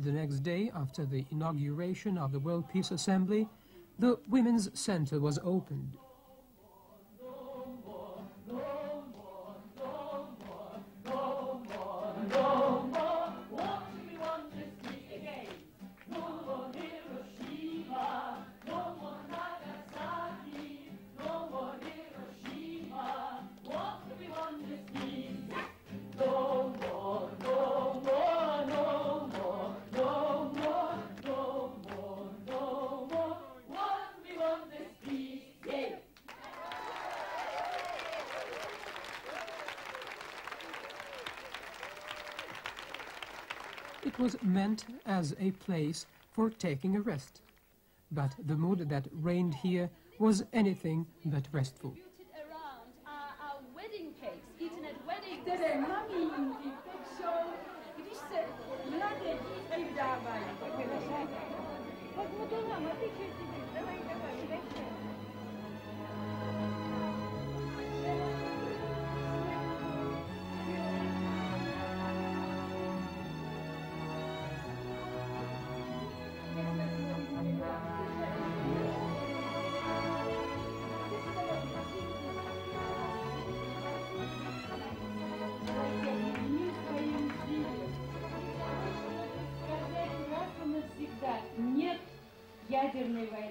The next day, after the inauguration of the World Peace Assembly, the Women's Center was opened. It was meant as a place for taking a rest, but the mood that reigned here was anything but restful. Around our wedding cakes, eaten at weddings. Ядерной войны.